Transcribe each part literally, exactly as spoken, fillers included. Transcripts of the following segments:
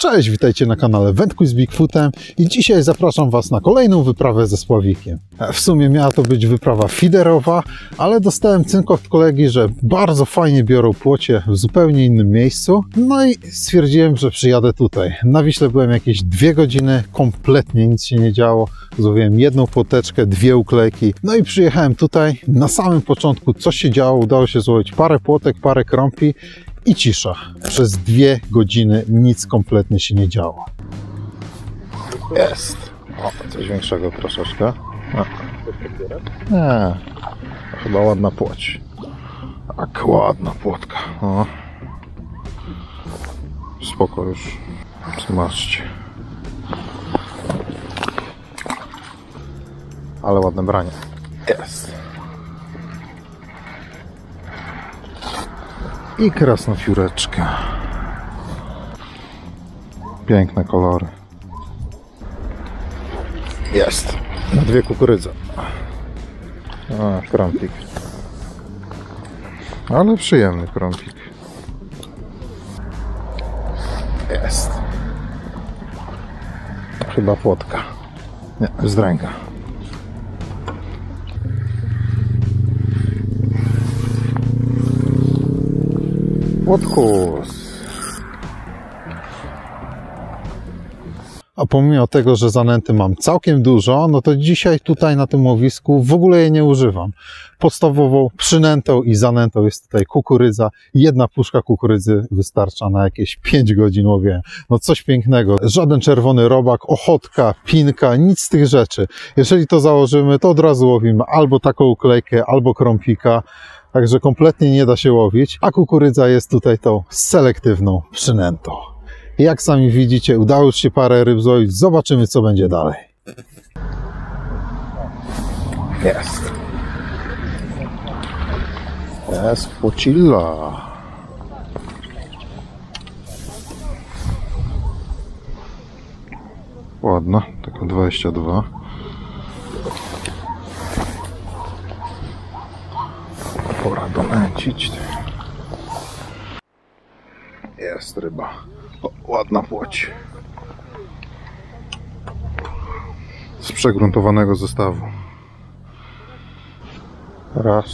Cześć, witajcie na kanale Wędkuj z Bigfootem i dzisiaj zapraszam Was na kolejną wyprawę ze sławikiem. W sumie miała to być wyprawa fiderowa, ale dostałem cynk od kolegi, że bardzo fajnie biorą płocie w zupełnie innym miejscu, no i stwierdziłem, że przyjadę tutaj. Na Wiśle byłem jakieś dwie godziny, kompletnie nic się nie działo, złowiłem jedną płoteczkę, dwie uklejki, no i przyjechałem tutaj. Na samym początku coś się działo, udało się złowić parę płotek, parę krąpi, i cisza. Przez dwie godziny nic kompletnie się nie działo. Jest! O, coś większego troszeczkę. A. Nie, chyba ładna płoć. Tak, ładna płotka. O. Spoko, już smaczcie. Ale ładne branie. Jest! I krasna fiureczka. Piękne kolory. Jest! Na dwie kukurydze. A, krąpik. Ale przyjemny krąpik. Jest! Chyba płotka. Nie, zdręga. Odkus. A pomimo tego, że zanęty mam całkiem dużo, no to dzisiaj tutaj na tym łowisku w ogóle jej nie używam. Podstawową przynętą i zanętą jest tutaj kukurydza. Jedna puszka kukurydzy wystarcza na jakieś pięć godzin łowienia. No coś pięknego. Żaden czerwony robak, ochotka, pinka, nic z tych rzeczy. Jeżeli to założymy, to od razu łowimy albo taką uklejkę, albo krąpika. Także kompletnie nie da się łowić, a kukurydza jest tutaj tą selektywną przynętą. Jak sami widzicie, udało już się parę ryb złowić, zobaczymy co będzie dalej. Jest. Jest płocilla. Ładna, taka dwadzieścia dwa. Pora domęcić. Jest ryba. O, ładna płoć. Z przegruntowanego zestawu. Raz,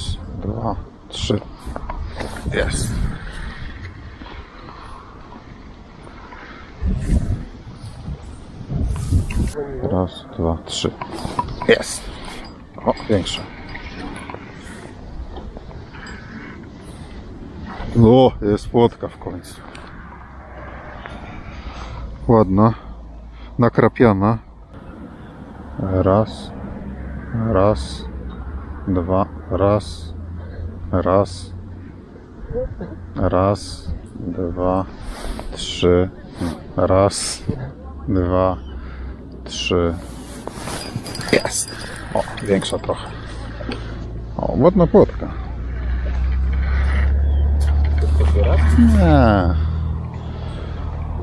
dwa, trzy. Jest. Raz, dwa, trzy. Jest. O, większa. O, jest płotka w końcu. Ładna, nakrapiana. Raz, raz, dwa, raz, raz, raz, dwa, trzy, raz, dwa, trzy. Jest! O, większa trochę. O, ładna płotka. Yeah.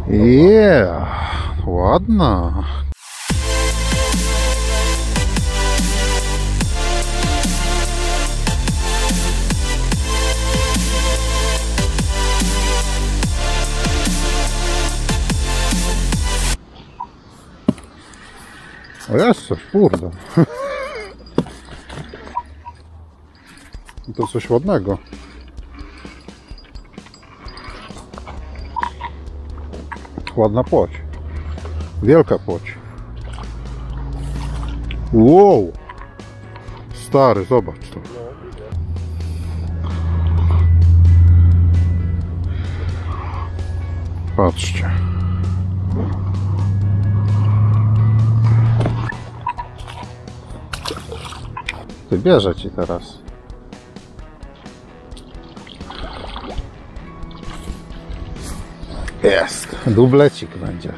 Yeah. Ładna. O jasne, kurde. To coś ładnego. Ładna płoć. Wielka płoć. Wow! Stary, zobacz to. Patrzcie. Ty bierze ci teraz. Jest! Dublecik będzie.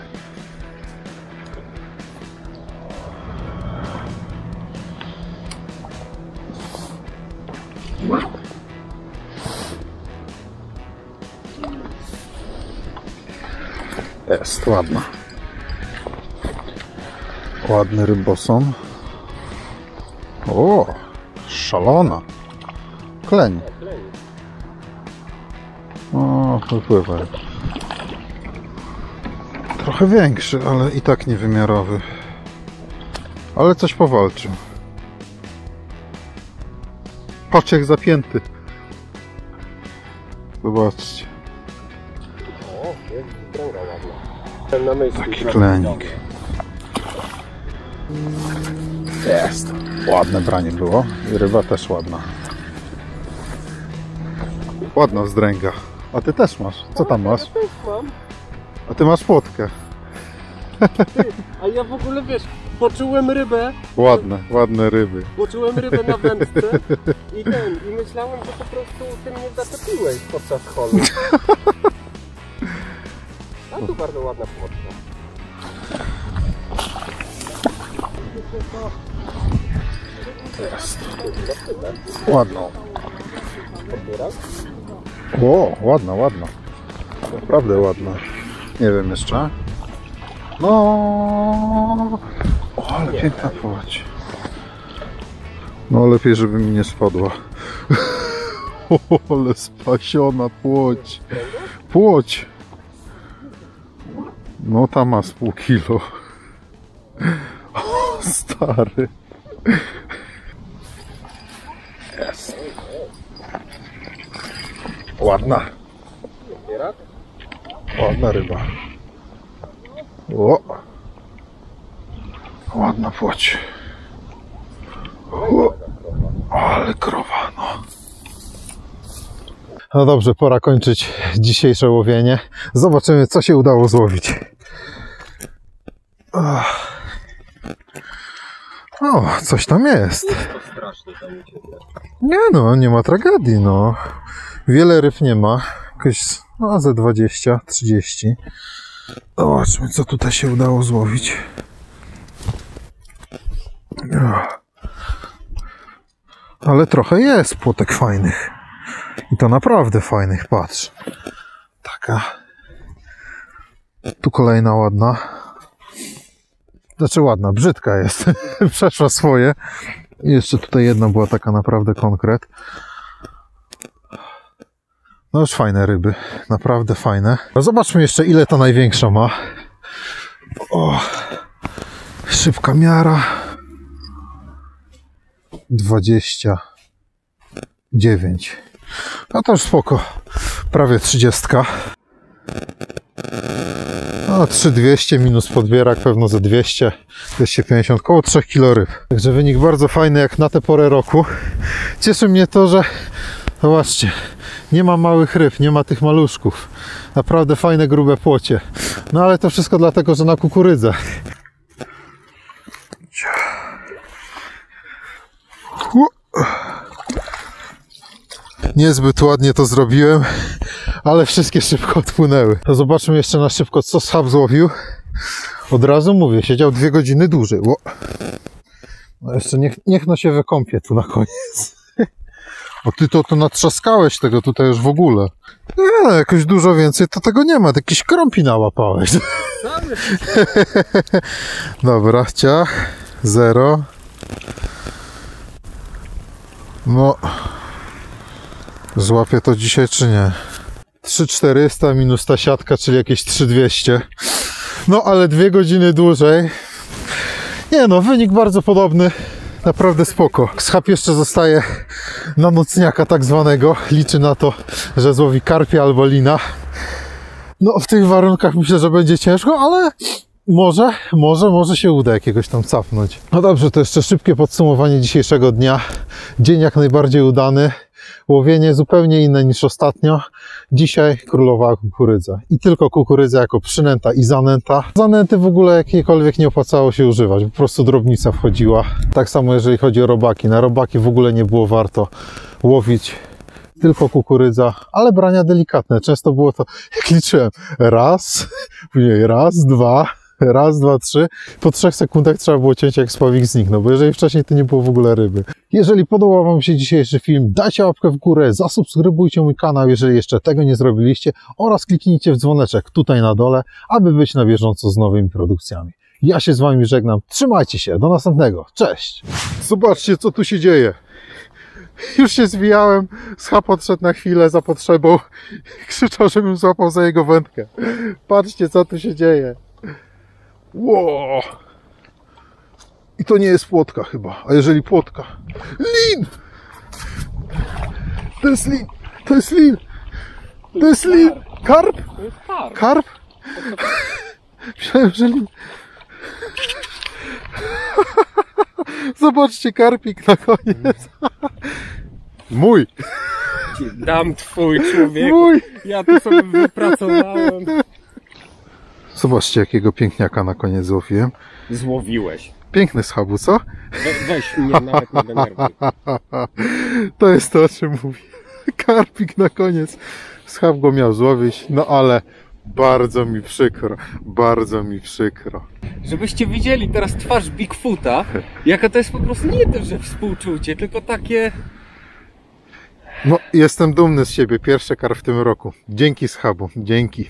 Jest, ładna. Ładny rybosom. O, szalona. Kleń. O, wypływa. Trochę większy, ale i tak niewymiarowy. Ale coś powalczył. Patrz jak zapięty. Zobaczcie. Taki klenik. Jest. Ładne branie było. I ryba też ładna. Ładna wzdręga. A ty też masz. Co tam masz? A ty masz płotkę. Ty, a ja w ogóle wiesz, poczułem rybę. Ładne, ładne ryby. Poczułem rybę na wędce i ten, i myślałem, że po prostu ty mnie zaczepiłeś podczas holu. A tu bardzo ładna płotka. Jest. Ładną. O, ładna, ładna. Naprawdę ładna. Nie wiem jeszcze. No, o, ale piękna płeć. No lepiej, żeby mi nie spadła. O, ale spasiona płoć. Płoć. No ta ma z pół kilo. O, stary. Jest. Ładna. Ładna ryba. O. Ładna płoć. O. Ale krowa, no. No dobrze, pora kończyć dzisiejsze łowienie. Zobaczymy, co się udało złowić. O, coś tam jest. Nie no, nie ma tragedii, no. Wiele ryb nie ma. Jakieś no, ze dwadzieścia, trzydzieści. Zobaczmy, co tutaj się udało złowić. Ale trochę jest płotek fajnych. I to naprawdę fajnych, patrz. Taka. Tu kolejna ładna. Znaczy ładna, brzydka jest. Przeszła swoje. I jeszcze tutaj jedna była taka naprawdę konkret. No już fajne ryby, naprawdę fajne. Zobaczmy jeszcze, ile ta największa ma. O, szybka miara. dwadzieścia dziewięć. No to już spoko. Prawie trzydzieści. No trzy dwieście minus podbierak, pewno ze dwieście, dwieście pięćdziesiąt, około trzy kilo ryb. Także wynik bardzo fajny jak na tę porę roku. Cieszy mnie to, że... Zobaczcie, nie ma małych ryb, nie ma tych maluszków. Naprawdę fajne, grube płocie. No ale to wszystko dlatego, że na kukurydzę. Niezbyt ładnie to zrobiłem, ale wszystkie szybko odpłynęły. To zobaczmy jeszcze na szybko, co Schab złowił. Od razu mówię, siedział dwie godziny dłużej. Ło. No jeszcze niech, niech no się wykąpie tu na koniec. O ty to, to natrzaskałeś tego tutaj już w ogóle. Nie, no, jakoś dużo więcej to tego nie ma. Ty jakiś krąpi nałapałeś. Dobra, ciach. Zero. No. Złapię to dzisiaj czy nie? trzy czterysta minus ta siatka, czyli jakieś trzy dwieście. No ale dwie godziny dłużej. Nie no, wynik bardzo podobny. Naprawdę spoko. Schab jeszcze zostaje na nocniaka tak zwanego. Liczy na to, że złowi karpia albo lina. No w tych warunkach myślę, że będzie ciężko, ale może, może, może się uda jakiegoś tam capnąć. No dobrze, to jeszcze szybkie podsumowanie dzisiejszego dnia. Dzień jak najbardziej udany. Łowienie zupełnie inne niż ostatnio. Dzisiaj królowała kukurydza. I tylko kukurydza jako przynęta i zanęta. Zanęty w ogóle jakiejkolwiek nie opłacało się używać. Po prostu drobnica wchodziła. Tak samo jeżeli chodzi o robaki. Na robaki w ogóle nie było warto łowić. Tylko kukurydza, ale brania delikatne. Często było to, jak liczyłem, raz, później raz, dwa, raz, dwa, trzy. Po trzech sekundach trzeba było cięcie, jak spławik zniknął, bo jeżeli wcześniej, to nie było w ogóle ryby. Jeżeli podobał wam się dzisiejszy film, dajcie łapkę w górę, zasubskrybujcie mój kanał, jeżeli jeszcze tego nie zrobiliście, oraz kliknijcie w dzwoneczek tutaj na dole, aby być na bieżąco z nowymi produkcjami. Ja się z wami żegnam, trzymajcie się, do następnego, cześć! Zobaczcie, co tu się dzieje. Już się zwijałem, Schab odszedł na chwilę za potrzebą, krzyczał, żebym złapał za jego wędkę. Patrzcie, co tu się dzieje. Ło! I to nie jest płotka chyba, a jeżeli płotka... Lin! To jest lin! To jest lin! To jest lin! Karp? To jest karp! Karp? Myślałem, że lin... Zobaczcie, karpik na koniec. Mój! Dam twój, człowieku. Mój. Ja to sobie wypracowałem. Zobaczcie, jakiego piękniaka na koniec złowiłem. Złowiłeś. Piękny z chabu, co? We, weź mnie, nawet nie denerwuj. To jest to, o czym mówię. Karpik na koniec. Schab go miał złowić, no ale bardzo mi przykro, bardzo mi przykro. Żebyście widzieli teraz twarz Bigfoota, jaka to jest po prostu nie to, że współczucie, tylko takie... No, jestem dumny z siebie. Pierwszy karp w tym roku. Dzięki, schabu. Dzięki.